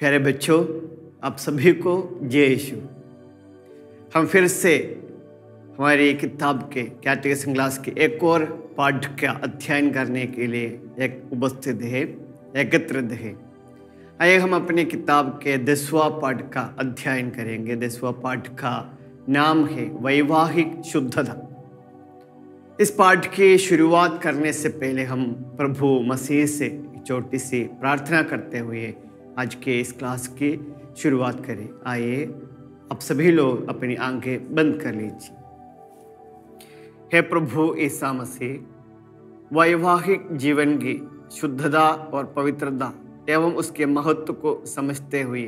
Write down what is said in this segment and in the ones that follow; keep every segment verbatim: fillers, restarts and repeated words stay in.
प्यारे बच्चों, आप सभी को जय यीशु। हम फिर से हमारी किताब के कैटेकिज्म क्लास के एक और पाठ का अध्ययन करने के लिए एक उपस्थित है, एकत्रित है। आइए हम अपनी किताब के दसवां पाठ का अध्ययन करेंगे। दसवां पाठ का नाम है वैवाहिक शुद्धता। इस पाठ की शुरुआत करने से पहले हम प्रभु मसीह से छोटी सी प्रार्थना करते हुए आज के इस क्लास की शुरुआत करें। आइए आप सभी लोग अपनी आंखें बंद कर लीजिए। हे प्रभु ईसा मसीह, वैवाहिक जीवन की शुद्धता और पवित्रता एवं उसके महत्व को समझते हुए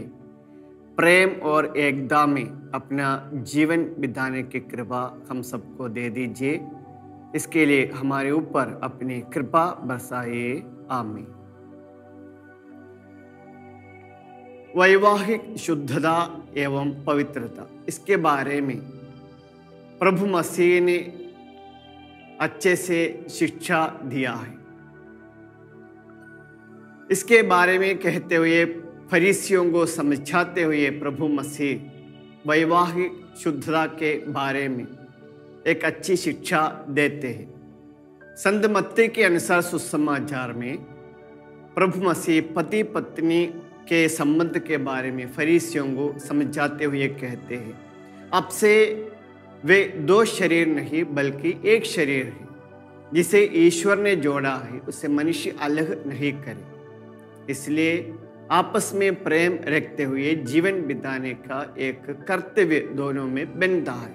प्रेम और एकता में अपना जीवन बिताने की कृपा हम सबको दे दीजिए। इसके लिए हमारे ऊपर अपनी कृपा बरसाइए। आमीन। वैवाहिक शुद्धता एवं पवित्रता, इसके बारे में प्रभु मसीह ने अच्छे से शिक्षा दिया है। इसके बारे में कहते हुए फरीसियों को समझाते हुए प्रभु मसीह वैवाहिक शुद्धता के बारे में एक अच्छी शिक्षा देते हैं। संत मत्ती के अनुसार सुसमाचार में प्रभु मसीह पति पत्नी के संबंध के बारे में फरीसियों को समझाते हुए कहते हैं, आपसे वे दो शरीर नहीं बल्कि एक शरीर है। जिसे ईश्वर ने जोड़ा है उसे मनुष्य अलग नहीं करे। इसलिए आपस में प्रेम रखते हुए जीवन बिताने का एक कर्तव्य दोनों में बनता है।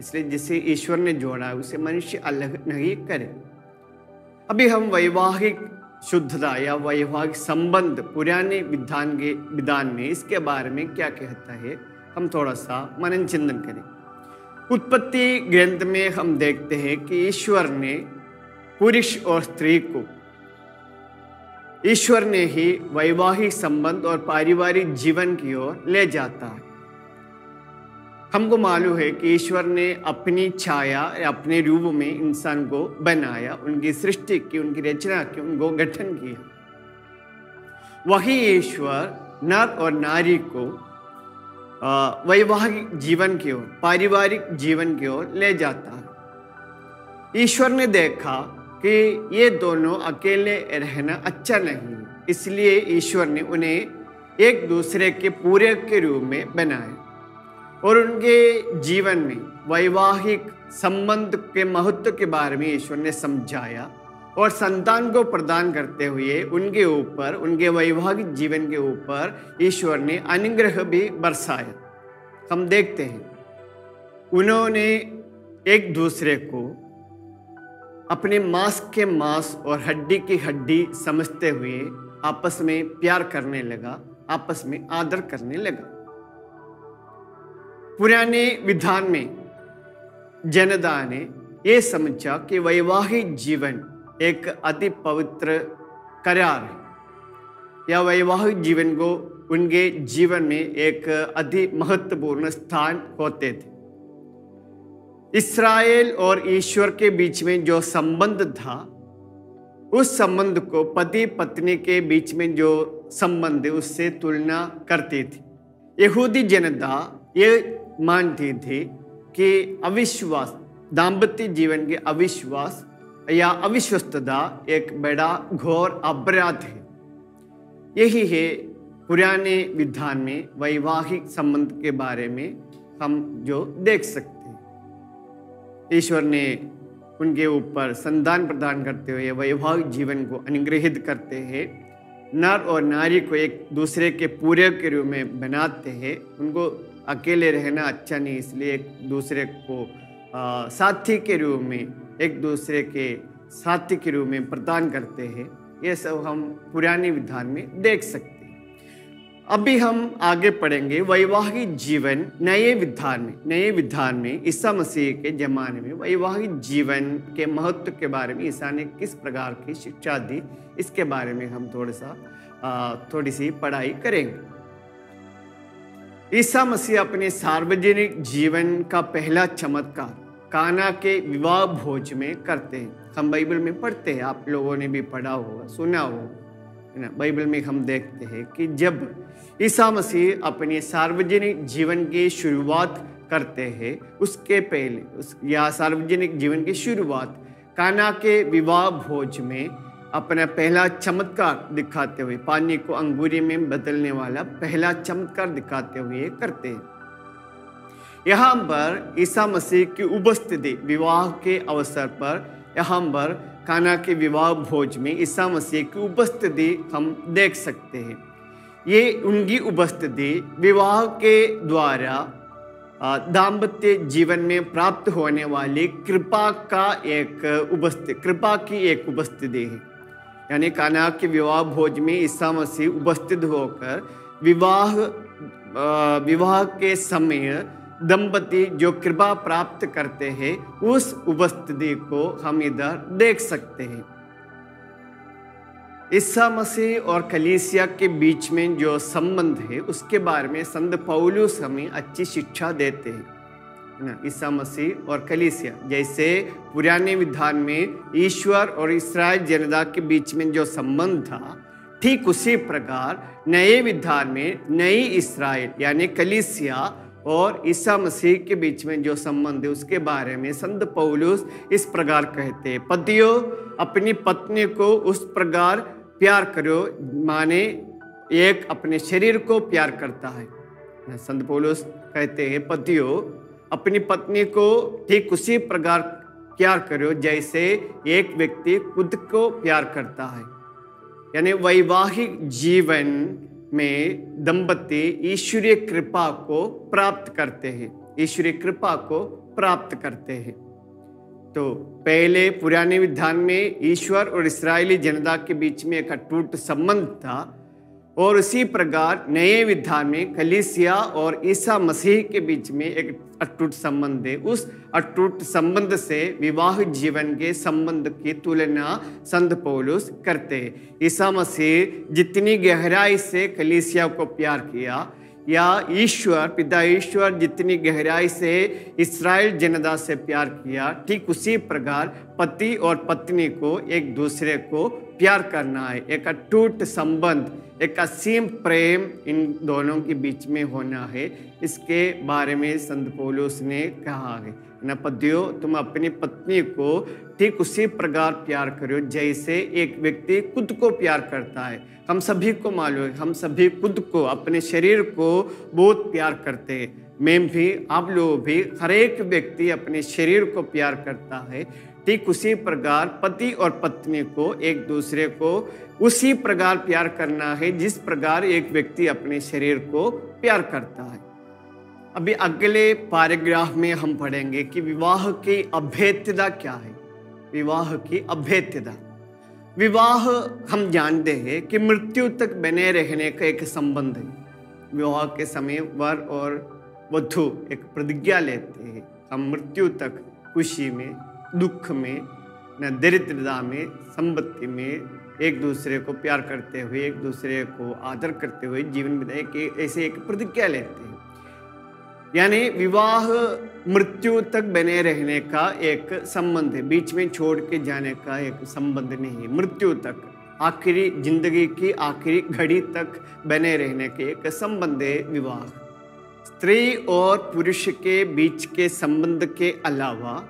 इसलिए जिसे ईश्वर ने जोड़ा है उसे मनुष्य अलग नहीं करे। अभी हम वैवाहिक शुद्धता या वैवाहिक संबंध पुराने विधान के विधान में इसके बारे में क्या कहता है, हम थोड़ा सा मनन चिंतन करें। उत्पत्ति ग्रंथ में हम देखते हैं कि ईश्वर ने पुरुष और स्त्री को ईश्वर ने ही वैवाहिक संबंध और पारिवारिक जीवन की ओर ले जाता है। हमको मालूम है कि ईश्वर ने अपनी छाया अपने रूप में इंसान को बनाया, उनकी सृष्टि की, उनकी रचना की, उनको गठन किया। वही ईश्वर नर और नारी को वैवाहिक जीवन की ओर, पारिवारिक जीवन की ओर ले जाता है। ईश्वर ने देखा कि ये दोनों अकेले रहना अच्छा नहीं, इसलिए ईश्वर ने उन्हें एक दूसरे के पूरक के रूप में बनाया और उनके जीवन में वैवाहिक संबंध के महत्व के बारे में ईश्वर ने समझाया और संतान को प्रदान करते हुए उनके ऊपर, उनके वैवाहिक जीवन के ऊपर ईश्वर ने अनुग्रह भी बरसाया। हम देखते हैं उन्होंने एक दूसरे को अपने मांस के मांस और हड्डी की हड्डी समझते हुए आपस में प्यार करने लगा, आपस में आदर करने लगा। पुराने विधान में जनता ने यह समझा कि वैवाहिक जीवन एक अति पवित्र करार है या वैवाहिक जीवन को उनके जीवन में एक अति महत्वपूर्ण स्थान होते थे। इसराइल और ईश्वर के बीच में जो संबंध था, उस संबंध को पति पत्नी के बीच में जो संबंध है उससे तुलना करती थी। यहूदी जनता ये मानती थी कि अविश्वास, दाम्पत्य जीवन के अविश्वास या अविश्वस्तता एक बड़ा घोर अपराध है। यही है पुराने विधान में वैवाहिक संबंध के बारे में हम जो देख सकते। ईश्वर ने उनके ऊपर संतान प्रदान करते हुए वैवाहिक जीवन को अनुग्रहित करते हैं, नर और नारी को एक दूसरे के पूरक के रूप में बनाते हैं। उनको अकेले रहना अच्छा नहीं, इसलिए एक दूसरे को आ, साथी के रूप में, एक दूसरे के साथी के रूप में प्रदान करते हैं। ये सब हम पुराने विधान में देख सकते हैं। अभी हम आगे पढ़ेंगे वैवाहिक जीवन नए विधान में। नए विधान में ईसा मसीह के जमाने में वैवाहिक जीवन के महत्व के बारे में ईसा ने किस प्रकार की शिक्षा दी, इसके बारे में हम थोड़ा सा थोड़ी सी पढ़ाई करेंगे। ईसा मसीह अपने सार्वजनिक जीवन का पहला चमत्कार काना के विवाह भोज में करते हैं। हम बाइबल में पढ़ते हैं, आप लोगों ने भी पढ़ा होगा, सुना होगा। बाइबल में हम देखते हैं कि जब ईसा मसीह अपने सार्वजनिक जीवन की शुरुआत करते हैं उसके पहले उस या सार्वजनिक जीवन की शुरुआत काना के विवाह भोज में अपना पहला चमत्कार दिखाते हुए, पानी को अंगूरी में बदलने वाला पहला चमत्कार दिखाते हुए करते हैं। यहाँ पर ईसा मसीह की उपस्थिति विवाह के अवसर पर, यहाँ पर काना के विवाह भोज में ईसा मसीह की उपस्थिति हम देख सकते हैं। ये उनकी उपस्थिति विवाह के द्वारा दाम्पत्य जीवन में प्राप्त होने वाली कृपा का एक उपस्थिति कृपा की एक उपस्थिति है। यानी काना के विवाह भोज में ईसा मसीह उपस्थित होकर विवाह विवाह के समय दंपति जो कृपा प्राप्त करते हैं उस उपस्थिति को हम इधर देख सकते हैं। ईसा मसीह और कलीसिया के बीच में जो संबंध है उसके बारे में संत पौलुस हमें अच्छी शिक्षा देते हैं, है ना। ईसा मसीह और कलीसिया, जैसे पुराने विधान में ईश्वर और इस्राएल जनता के बीच में जो संबंध था, ठीक उसी प्रकार नए विधान में नई इस्राएल यानी कलीसिया और ईसा मसीह के बीच में जो संबंध है उसके बारे में संत पौलुस इस प्रकार कहते हैं, पतियों अपनी पत्नी को उस प्रकार प्यार करो माने एक अपने शरीर को प्यार करता है। संत पौलुस कहते हैं, पतियों अपनी पत्नी को ठीक उसी प्रकार प्यार करो जैसे एक व्यक्ति खुद को प्यार करता है। यानी वैवाहिक जीवन में दंपति ईश्वरीय कृपा को प्राप्त करते हैं, ईश्वरीय कृपा को प्राप्त करते हैं। तो पहले पुराने विधान में ईश्वर और इस्राएली जनता के बीच में एक अटूट संबंध था और उसी प्रकार नए विधान में कलीसिया और ईसा मसीह के बीच में एक अटूट संबंध है। उस अटूट संबंध से विवाह जीवन के संबंध की तुलना संत पौलुस करते। ईसा मसीह जितनी गहराई से कलीसिया को प्यार किया या ईश्वर पिता ईश्वर जितनी गहराई से इस्राएल जनता से प्यार किया, ठीक उसी प्रकार पति और पत्नी को एक दूसरे को प्यार करना है। एक अटूट संबंध, एक असीम प्रेम इन दोनों के बीच में होना है। इसके बारे में संत पौलुस ने कहा है, न पतियों तुम अपनी पत्नी को ठीक उसी प्रकार प्यार करो जैसे एक व्यक्ति खुद को प्यार करता है। हम सभी को मालूम है, हम सभी खुद को, अपने शरीर को बहुत प्यार करते हैं। मैं भी, आप लोग भी, हर एक व्यक्ति अपने शरीर को प्यार करता है। ठीक उसी प्रकार पति और पत्नी को एक दूसरे को उसी प्रकार प्यार करना है जिस प्रकार एक व्यक्ति अपने शरीर को प्यार करता है। अभी अगले पैराग्राफ में हम पढ़ेंगे कि विवाह की अभेद्यता क्या है। विवाह की अभेद्यता, विवाह हम जानते हैं कि मृत्यु तक बने रहने का एक संबंध है। विवाह के समय वर और वधू एक प्रतिज्ञा लेते हैं, हम मृत्यु तक खुशी में, दुख में, न दरिद्रता में, संपत्ति में एक दूसरे को प्यार करते हुए, एक दूसरे को आदर करते हुए जीवन बिताए, कि ऐसे एक प्रतिज्ञा लेते हैं। यानी विवाह मृत्यु तक बने रहने का एक संबंध है, बीच में छोड़ के जाने का एक संबंध नहीं है। मृत्यु तक, आखिरी जिंदगी की आखिरी घड़ी तक बने रहने के एक संबंध है विवाह। स्त्री और पुरुष के बीच के संबंध के अलावा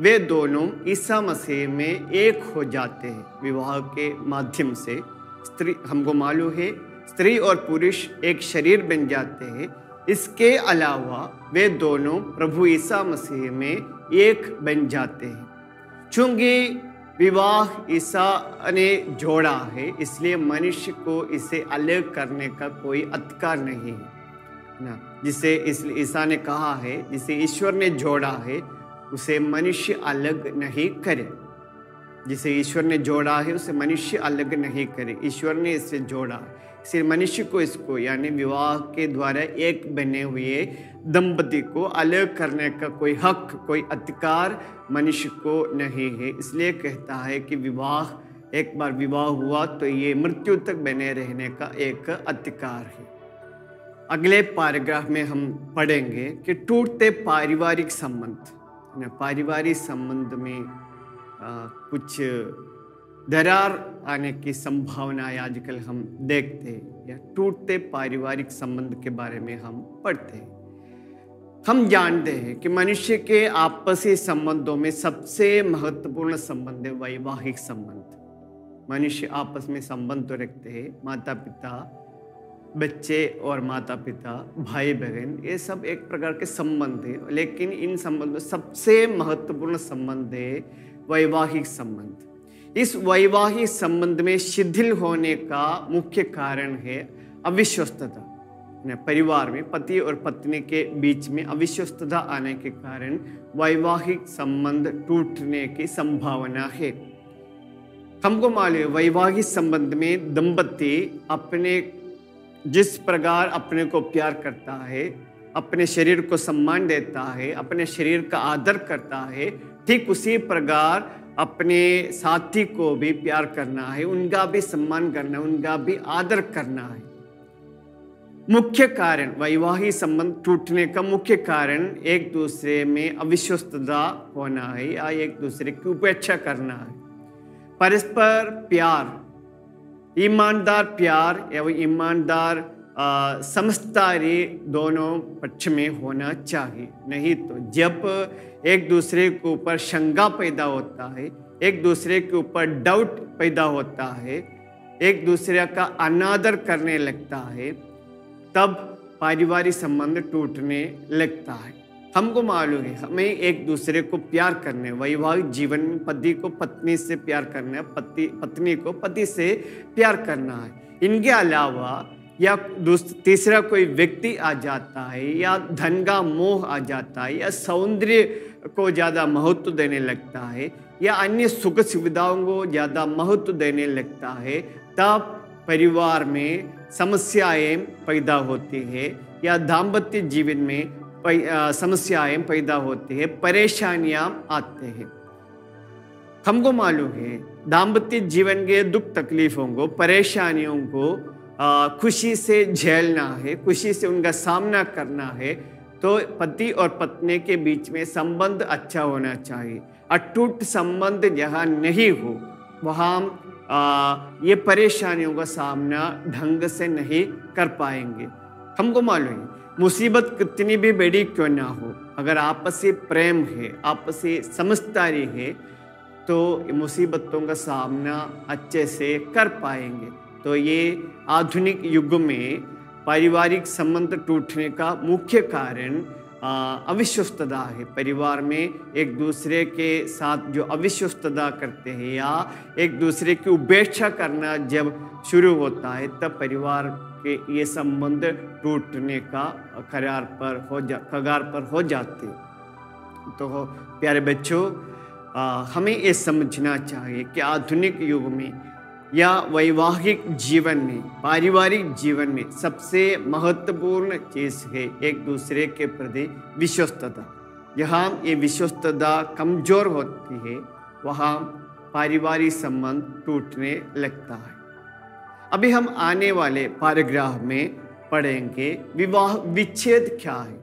वे दोनों ईसा मसीह में एक हो जाते हैं विवाह के माध्यम से। स्त्री, हमको मालूम है, स्त्री और पुरुष एक शरीर बन जाते हैं। इसके अलावा वे दोनों प्रभु ईसा मसीह में एक बन जाते हैं। चूँकि विवाह ईसा ने जोड़ा है, इसलिए मनुष्य को इसे अलग करने का कोई अधिकार नहीं है, ना। जिसे ईसा ने कहा है, जिसे ईश्वर ने जोड़ा है उसे मनुष्य अलग नहीं करे। जिसे ईश्वर ने जोड़ा है उसे मनुष्य अलग नहीं करे। ईश्वर ने इसे जोड़ा, इसे मनुष्य को इसको यानी विवाह के द्वारा एक बने हुए दंपति को अलग करने का कोई हक, कोई अधिकार मनुष्य को नहीं है। इसलिए कहता है कि विवाह, एक बार विवाह हुआ तो ये मृत्यु तक बने रहने का एक अधिकार है। अगले पैराग्राफ में हम पढ़ेंगे कि टूटते पारिवारिक संबंध, पारिवारिक संबंध में आ, कुछ दरार आने की संभावनाएं आजकल हम देखते हैं, या टूटते पारिवारिक संबंध के बारे में हम पढ़ते हैं। हम जानते हैं कि मनुष्य के आपसी संबंधों में सबसे महत्वपूर्ण संबंध है वैवाहिक संबंध। मनुष्य आपस में संबंध तो रखते हैं, माता पिता, बच्चे और माता पिता, भाई बहन, ये सब एक प्रकार के संबंध है, लेकिन इन संबंधों सबसे महत्वपूर्ण संबंध है वैवाहिक संबंध। इस वैवाहिक संबंध में शिथिल होने का मुख्य कारण है अविश्वस्तता। परिवार में पति और पत्नी के बीच में अविश्वस्तता आने के कारण वैवाहिक संबंध टूटने की संभावना है। हमको मालूम है वैवाहिक संबंध में दंपति अपने जिस प्रकार अपने को प्यार करता है, अपने शरीर को सम्मान देता है, अपने शरीर का आदर करता है, ठीक उसी प्रकार अपने साथी को भी प्यार करना है, उनका भी सम्मान करना है, उनका भी आदर करना है। मुख्य कारण वैवाहिक संबंध टूटने का मुख्य कारण एक दूसरे में अविश्वस्तता होना है या एक दूसरे की उपेक्षा करना है। परस्पर प्यार, ईमानदार प्यार एवं ईमानदार समझदारी दोनों पक्ष में होना चाहिए। नहीं तो जब एक दूसरे के ऊपर शंका पैदा होता है, एक दूसरे के ऊपर डाउट पैदा होता है, एक दूसरे का अनादर करने लगता है, तब पारिवारिक संबंध टूटने लगता है। हमको मालूम है हमें एक दूसरे को प्यार करने, वैवाहिक जीवन में पति को पत्नी से प्यार करना है, पति पत्नी को पति से प्यार करना है। इनके अलावा या तीसरा कोई व्यक्ति आ जाता है, या धन का मोह आ जाता है, या सौंदर्य को ज़्यादा महत्व देने लगता है, या अन्य सुख सुविधाओं को ज़्यादा महत्व देने लगता है, तब परिवार में समस्याएं पैदा होती है, या दाम्पत्य जीवन में समस्याएं पैदा होती है, परेशानियां आते हैं। हमको मालूम है दाम्पत्य जीवन के दुख तकलीफों को, परेशानियों को आ, खुशी से झेलना है, खुशी से उनका सामना करना है, तो पति और पत्नी के बीच में संबंध अच्छा होना चाहिए। अटूट संबंध जहाँ नहीं हो वहाँ आ, ये परेशानियों का सामना ढंग से नहीं कर पाएंगे। हमको मालूम है मुसीबत कितनी भी बड़ी क्यों ना हो, अगर आपसी प्रेम है, आपसी समझदारी है, तो मुसीबतों का सामना अच्छे से कर पाएंगे। तो ये आधुनिक युग में पारिवारिक संबंध टूटने का मुख्य कारण अविश्वस्तता है। परिवार में एक दूसरे के साथ जो अविश्वस्तता करते हैं या एक दूसरे की उपेक्षा करना जब शुरू होता है, तब परिवार के ये संबंध टूटने का करार पर हो जा कगार पर हो जाते। तो प्यारे बच्चों, हमें ये समझना चाहिए कि आधुनिक युग में या वैवाहिक जीवन में, पारिवारिक जीवन में सबसे महत्वपूर्ण चीज़ है एक दूसरे के प्रति विश्वस्तता। जहाँ ये विश्वस्तता कमज़ोर होती है, वहाँ पारिवारिक संबंध टूटने लगता है। अभी हम आने वाले पैराग्राफ में पढ़ेंगे विवाह विच्छेद क्या है।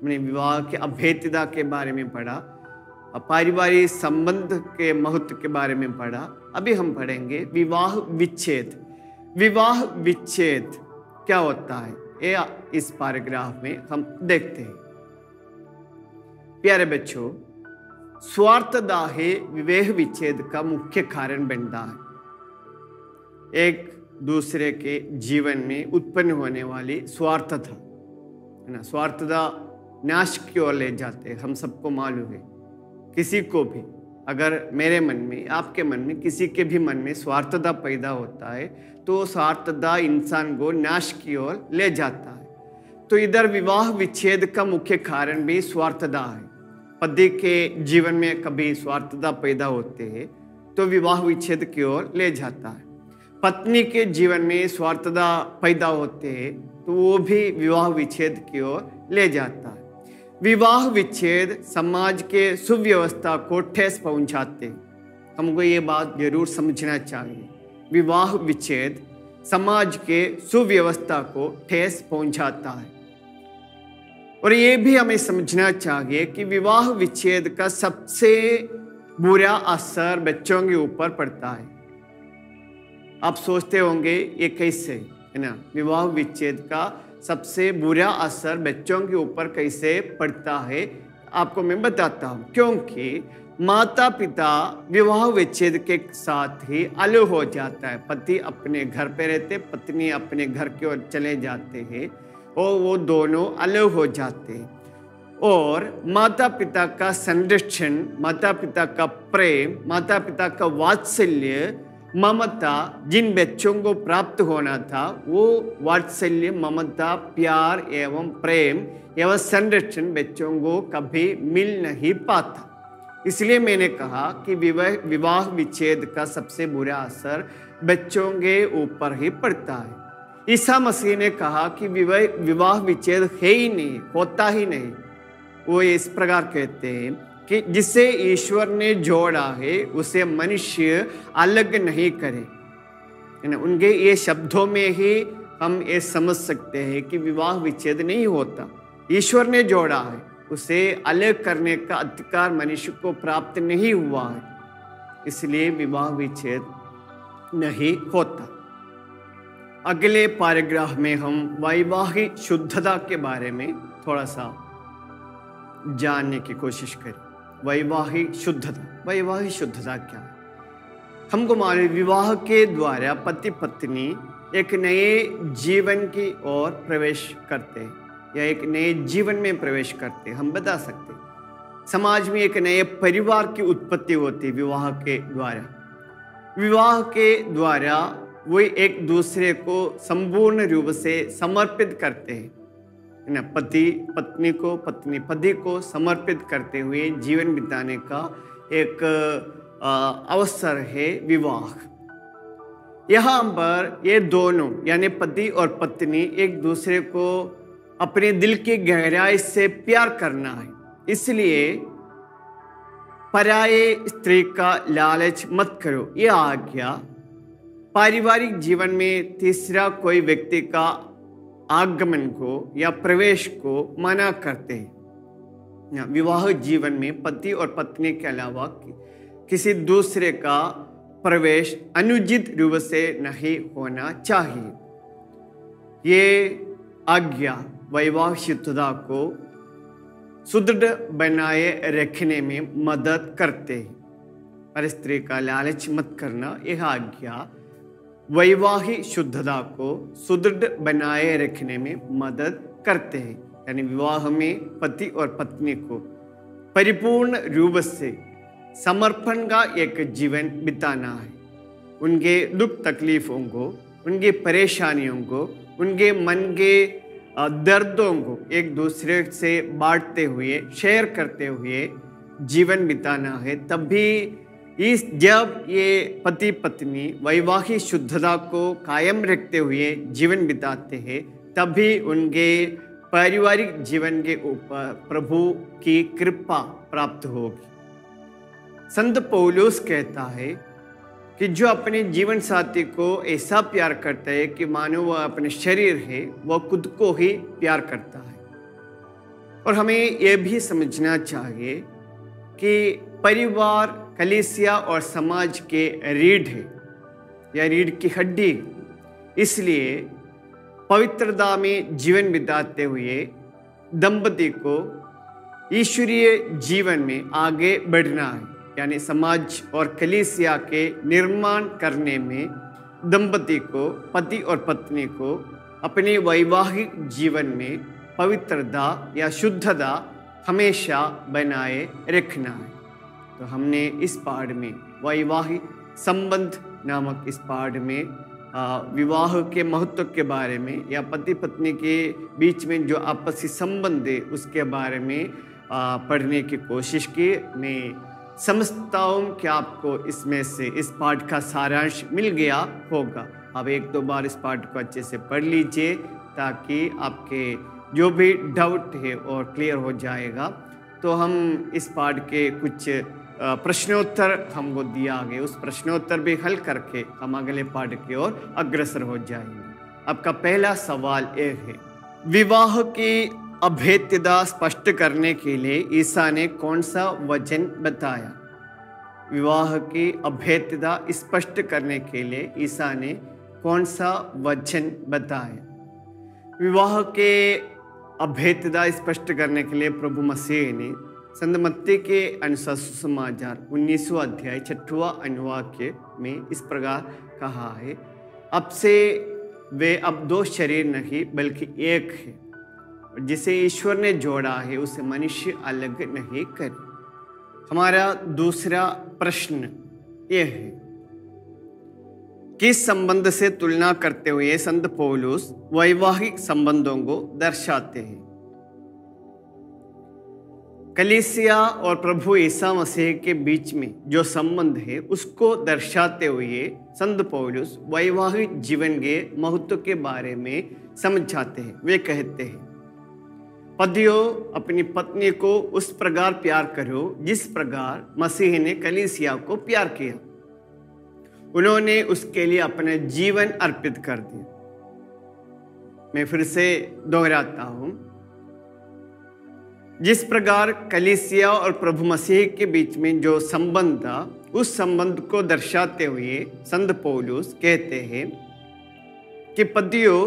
हमने विवाह के अभेद्यता के बारे में पढ़ा, पारिवारिक संबंध के महत्व के बारे में पढ़ा, अभी हम पढ़ेंगे विवाह विच्छेद। विवाह विच्छेद क्या होता है, ये इस पैराग्राफ में हम देखते हैं। प्यारे बच्चों, स्वार्थता ही विवाह विच्छेद का मुख्य कारण बनता है। एक दूसरे के जीवन में उत्पन्न होने वाली स्वार्थता है ना, स्वार्थता नाश की ओर ले जाते हैं। हम सबको मालूम है किसी को भी, अगर मेरे मन में, आपके मन में, किसी के भी मन में स्वार्थता पैदा होता है, तो स्वार्थता इंसान को नाश की ओर ले जाता है। तो इधर विवाह विच्छेद का मुख्य कारण भी स्वार्थता है। पति के जीवन में कभी स्वार्थता पैदा होते हैं तो विवाह विच्छेद की ओर ले जाता है। पत्नी के जीवन में स्वार्थता पैदा होते हैं तो वो भी विवाह विच्छेद की ओर ले जाता है। विवाह विच्छेद समाज के सुव्यवस्था को ठेस पहुंचाते। हमको ये बात जरूर समझना चाहिए, विवाह विच्छेद समाज के सुव्यवस्था को ठेस पहुंचाता है। और ये भी हमें समझना चाहिए कि विवाह विच्छेद का सबसे बुरा असर बच्चों के ऊपर पड़ता है। आप सोचते होंगे ये कैसे है ना, विवाह विच्छेद का सबसे बुरा असर बच्चों के ऊपर कैसे पड़ता है, आपको मैं बताता हूँ। क्योंकि माता पिता विवाह विच्छेद के साथ ही अलग हो जाता है, पति अपने घर पे रहते, पत्नी अपने घर की ओर चले जाते हैं और वो दोनों अलग हो जाते हैं। और माता पिता का संरक्षण, माता पिता का प्रेम, माता पिता का वात्सल्य, ममता जिन बच्चों को प्राप्त होना था वो वात्सल्य, ममता, प्यार एवं प्रेम एवं संरक्षण बच्चों को कभी मिल नहीं पाता। इसलिए मैंने कहा कि विवाह विवाह विच्छेद का सबसे बुरा असर बच्चों के ऊपर ही पड़ता है। ईसा मसीह ने कहा कि विवाह विवाह विच्छेद है ही नहीं, होता ही नहीं। वो इस प्रकार कहते हैं कि जिसे ईश्वर ने जोड़ा है उसे मनुष्य अलग नहीं करे। उनके ये शब्दों में ही हम ये समझ सकते हैं कि विवाह विच्छेद नहीं होता, ईश्वर ने जोड़ा है उसे अलग करने का अधिकार मनुष्य को प्राप्त नहीं हुआ है, इसलिए विवाह विच्छेद नहीं होता। अगले पैराग्राफ में हम वैवाहिक शुद्धता के बारे में थोड़ा सा जानने की कोशिश करें। वैवाहिक शुद्धता, वैवाहिक शुद्धता क्या है? हमको मालूम विवाह के द्वारा पति पत्नी एक नए जीवन की ओर प्रवेश करते हैं या एक नए जीवन में प्रवेश करते हैं। हम बता सकते हैं समाज में एक नए परिवार की उत्पत्ति होती है विवाह के द्वारा। विवाह के द्वारा वो एक दूसरे को संपूर्ण रूप से समर्पित करते हैं ना, पति पत्नी को, पत्नी पति को समर्पित करते हुए जीवन बिताने का एक अवसर है विवाह। यहाँ पर ये दोनों यानी पति और पत्नी एक दूसरे को अपने दिल की गहराई से प्यार करना है, इसलिए पराये स्त्री का लालच मत करो। ये आज्ञा पारिवारिक जीवन में तीसरा कोई व्यक्ति का आगमन को या प्रवेश को मना करते हैं। विवाह जीवन में पति और पत्नी के अलावा किसी दूसरे का प्रवेश अनुचित रूप से नहीं होना चाहिए। ये आज्ञा वैवाहिक शुद्धता को सुदृढ़ बनाए रखने में मदद करते हैं। पर स्त्री का लालच मत करना, यह आज्ञा वैवाहिक शुद्धता को सुदृढ़ बनाए रखने में मदद करते हैं। यानी विवाह में पति और पत्नी को परिपूर्ण रूप से समर्पण का एक जीवन बिताना है। उनके दुख तकलीफों को, उनकी परेशानियों को, उनके मन के दर्दों को एक दूसरे से बांटते हुए, शेयर करते हुए जीवन बिताना है। तभी इस जब ये पति पत्नी वैवाहिक शुद्धता को कायम रखते हुए जीवन बिताते हैं, तभी उनके पारिवारिक जीवन के ऊपर प्रभु की कृपा प्राप्त होगी। संत पौलुस कहता है कि जो अपने जीवन साथी को ऐसा प्यार करता है कि मानो वह अपने शरीर है, वह खुद को ही प्यार करता है। और हमें यह भी समझना चाहिए कि परिवार कलीसिया और समाज के रीढ़ है या रीढ़ की हड्डी, इसलिए पवित्रता में जीवन बिताते हुए दंपति को ईश्वरीय जीवन में आगे बढ़ना है। यानी समाज और कलीसिया के निर्माण करने में दंपति को, पति और पत्नी को अपने वैवाहिक जीवन में पवित्रता या शुद्धता हमेशा बनाए रखना है। तो हमने इस पाठ में वैवाहिक संबंध नामक इस पाठ में विवाह के महत्व के बारे में या पति पत्नी के बीच में जो आपसी संबंध है उसके बारे में पढ़ने की कोशिश की। मैं समझता हूँ कि आपको इसमें से इस पाठ का सारांश मिल गया होगा। अब एक दो बार इस पाठ को अच्छे से पढ़ लीजिए ताकि आपके जो भी डाउट है और क्लियर हो जाएगा। तो हम इस पाठ के कुछ प्रश्नोत्तर हमको दिया गया, उस प्रश्नोत्तर भी हल करके हम अगले पाठ की ओर अग्रसर हो जाएंगे। आपका पहला सवाल यह है, विवाह की अभेद्यता स्पष्ट करने के लिए ईसा ने कौन सा वचन बताया? विवाह की अभेद्यता स्पष्ट करने के लिए ईसा ने कौन सा वचन बताया? विवाह के अभेद्यता स्पष्ट करने के लिए प्रभु मसीह ने संत मत्ती के अनुसार सुसमाचार उन्नीसवां अध्याय छठवां अनुवाक्य में इस प्रकार कहा है, अब से वे अब दो शरीर नहीं बल्कि एक है, और जिसे ईश्वर ने जोड़ा है उसे मनुष्य अलग नहीं करे। हमारा दूसरा प्रश्न ये है, किस संबंध से तुलना करते हुए संत पौलुस वैवाहिक संबंधों को दर्शाते हैं? कलीसिया और प्रभु ईसा मसीह के बीच में जो संबंध है उसको दर्शाते हुए संत पौलुस वैवाहिक जीवन के महत्व के बारे में समझाते हैं। वे कहते हैं, पतियों अपनी पत्नी को उस प्रकार प्यार करो जिस प्रकार मसीह ने कलीसिया को प्यार किया। उन्होंने उसके लिए अपने जीवन अर्पित कर दिया। मैं फिर से दोहराता हूं, जिस प्रकार कलीसिया और प्रभु मसीह के बीच में जो संबंध था उस संबंध को दर्शाते हुए संत पौलुस कहते हैं कि पतियों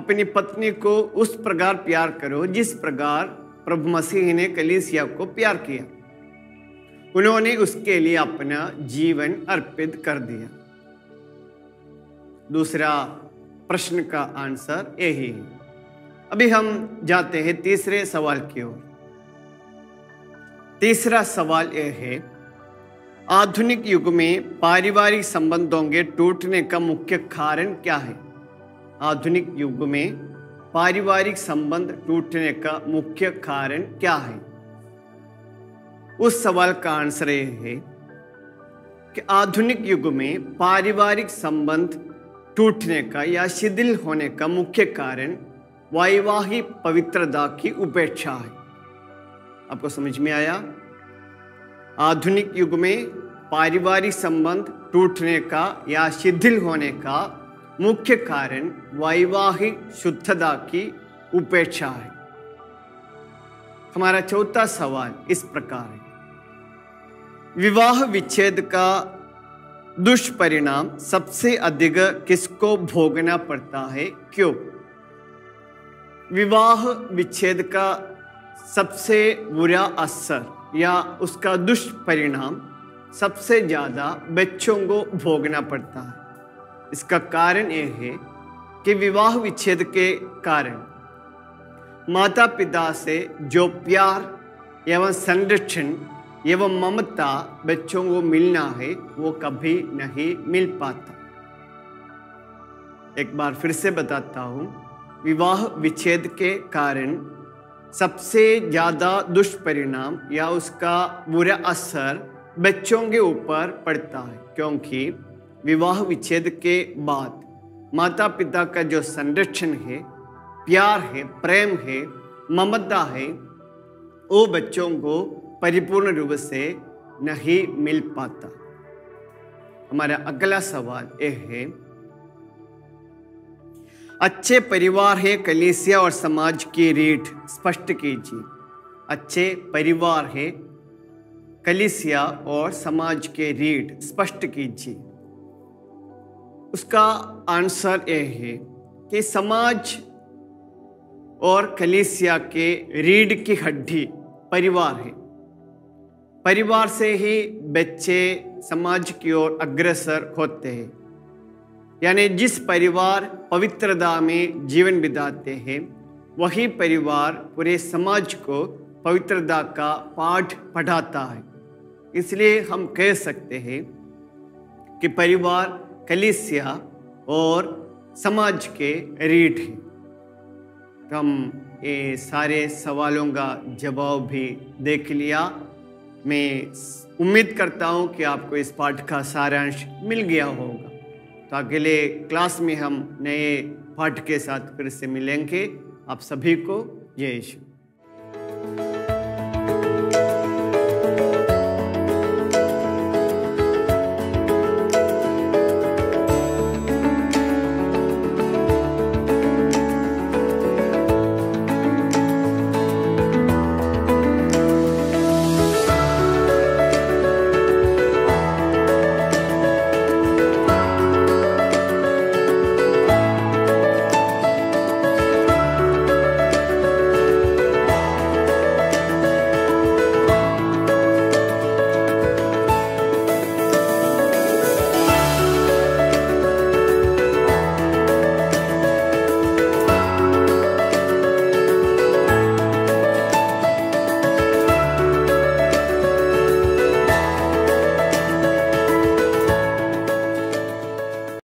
अपनी पत्नी को उस प्रकार प्यार करो जिस प्रकार प्रभु मसीह ने कलीसिया को प्यार किया। उन्होंने उसके लिए अपना जीवन अर्पित कर दिया। दूसरा प्रश्न का आंसर यही है। अभी हम जाते हैं तीसरे सवाल की ओर। तीसरा सवाल यह है, आधुनिक युग में पारिवारिक संबंधों के टूटने का मुख्य कारण क्या है? आधुनिक युग में पारिवारिक संबंध टूटने का मुख्य कारण क्या है? उस सवाल का आंसर यह है कि आधुनिक युग में पारिवारिक संबंध टूटने का या शिथिल होने का मुख्य कारण वैवाहिक पवित्रता की उपेक्षा है। आपको समझ में आया? आधुनिक युग में पारिवारिक संबंध टूटने का या शिथिल होने का मुख्य कारण वैवाहिक शुद्धता की उपेक्षा है। हमारा चौथा सवाल इस प्रकार है, विवाह विच्छेद का दुष्परिणाम सबसे अधिक किसको भोगना पड़ता है, क्यों? विवाह विच्छेद का सबसे बुरा असर या उसका दुष्परिणाम सबसे ज़्यादा बच्चों को भोगना पड़ता है। इसका कारण यह है कि विवाह विच्छेद के कारण माता पिता से जो प्यार एवं संरक्षण एवं ममता बच्चों को मिलना है वो कभी नहीं मिल पाता। एक बार फिर से बताता हूँ, विवाह विच्छेद के कारण सबसे ज़्यादा दुष्परिणाम या उसका बुरा असर बच्चों के ऊपर पड़ता है, क्योंकि विवाह विच्छेद के बाद माता पिता का जो संरक्षण है, प्यार है, प्रेम है, ममता है, वो बच्चों को परिपूर्ण रूप से नहीं मिल पाता। हमारा अगला सवाल यह है, अच्छे परिवार है कलीसिया और समाज की रीढ़, स्पष्ट कीजिए। अच्छे परिवार है कलीसिया और समाज के रीढ़, स्पष्ट कीजिए। उसका आंसर यह है कि समाज और कलीसिया के रीढ़ की हड्डी परिवार है। परिवार से ही बच्चे समाज की ओर अग्रसर होते हैं, यानी जिस परिवार पवित्रता में जीवन बिताते हैं वही परिवार पूरे समाज को पवित्रता का पाठ पढ़ाता है। इसलिए हम कह सकते हैं कि परिवार कलीसिया और समाज के रीढ़ है। हम ये सारे सवालों का जवाब भी देख लिया। मैं उम्मीद करता हूँ कि आपको इस पाठ का सारांश मिल गया होगा। तो अगले क्लास में हम नए पाठ के साथ फिर से मिलेंगे। आप सभी को जय श्री